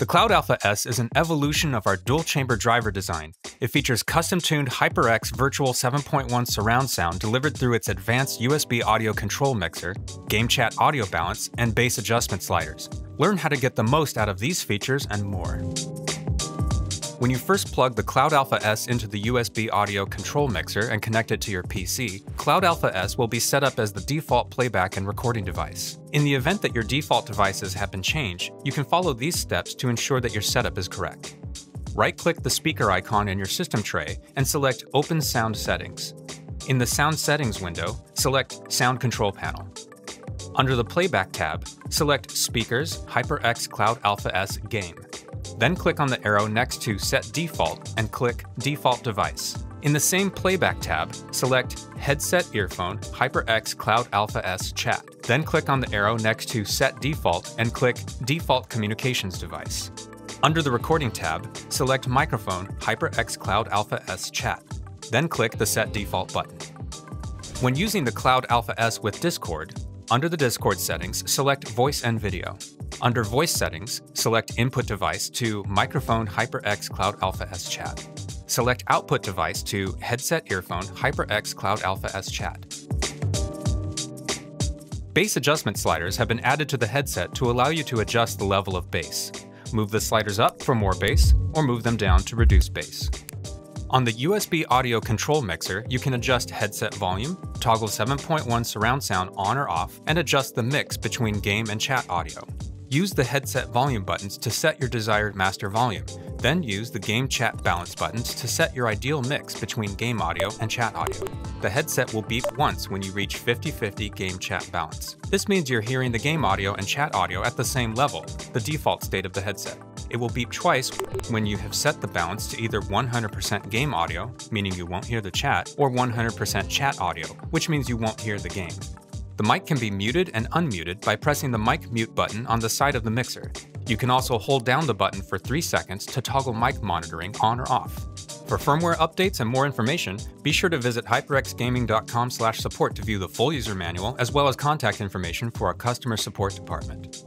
The Cloud Alpha S is an evolution of our dual-chamber driver design. It features custom-tuned HyperX Virtual 7.1 surround sound delivered through its advanced USB audio control mixer, game chat audio balance, and bass adjustment sliders. Learn how to get the most out of these features and more. When you first plug the Cloud Alpha S into the USB audio control mixer and connect it to your PC, Cloud Alpha S will be set up as the default playback and recording device. In the event that your default devices have been changed, you can follow these steps to ensure that your setup is correct. Right-click the speaker icon in your system tray and select Open Sound Settings. In the Sound Settings window, select Sound Control Panel. Under the Playback tab, select Speakers HyperX Cloud Alpha S Game. Then click on the arrow next to Set Default and click Default Device. In the same Playback tab, select Headset Earphone HyperX Cloud Alpha S Chat. Then click on the arrow next to Set Default and click Default Communications Device. Under the Recording tab, select Microphone HyperX Cloud Alpha S Chat. Then click the Set Default button. When using the Cloud Alpha S with Discord, under the Discord settings, select Voice and Video. Under Voice Settings, select Input Device to Microphone HyperX Cloud Alpha S Chat. Select Output Device to Headset Earphone HyperX Cloud Alpha S Chat. Bass adjustment sliders have been added to the headset to allow you to adjust the level of bass. Move the sliders up for more bass, or move them down to reduce bass. On the USB audio control mixer, you can adjust headset volume, toggle 7.1 surround sound on or off, and adjust the mix between game and chat audio. Use the headset volume buttons to set your desired master volume, then use the game chat balance buttons to set your ideal mix between game audio and chat audio. The headset will beep once when you reach 50/50 game chat balance. This means you're hearing the game audio and chat audio at the same level, the default state of the headset. It will beep twice when you have set the balance to either 100% game audio, meaning you won't hear the chat, or 100% chat audio, which means you won't hear the game. The mic can be muted and unmuted by pressing the mic mute button on the side of the mixer. You can also hold down the button for 3 seconds to toggle mic monitoring on or off. For firmware updates and more information, be sure to visit hyperxgaming.com/support to view the full user manual as well as contact information for our customer support department.